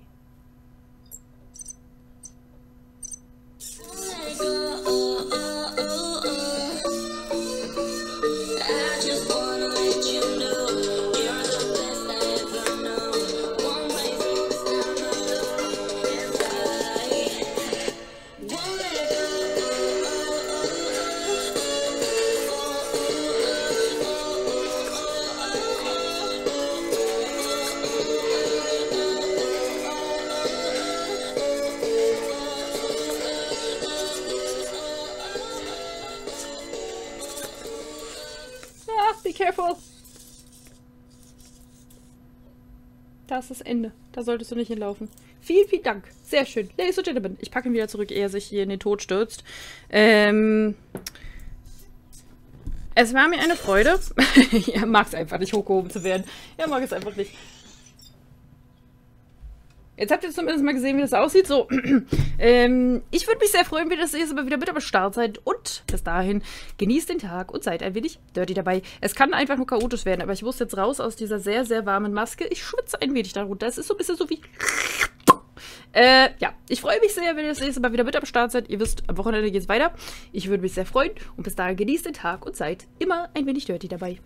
Das ist das Ende. Da solltest du nicht hinlaufen. Vielen, vielen Dank. Sehr schön. Ladies and Gentlemen, ich packe ihn wieder zurück, ehe er sich hier in den Tod stürzt. Es war mir eine Freude. Er mag es einfach nicht, hochgehoben zu werden. Er mag es einfach nicht. Jetzt habt ihr zumindest mal gesehen, wie das aussieht. So, ich würde mich sehr freuen, wenn ihr das nächste Mal wieder mit am Start seid. Und bis dahin, genießt den Tag und seid ein wenig dirty dabei. Es kann einfach nur chaotisch werden, aber ich muss jetzt raus aus dieser sehr, sehr warmen Maske. Ich schwitze ein wenig darunter. Es ist so ein bisschen so wie... ja, ich freue mich sehr, wenn ihr das nächste Mal wieder mit am Start seid. Ihr wisst, am Wochenende geht's weiter. Ich würde mich sehr freuen. Und bis dahin, genießt den Tag und seid immer ein wenig dirty dabei.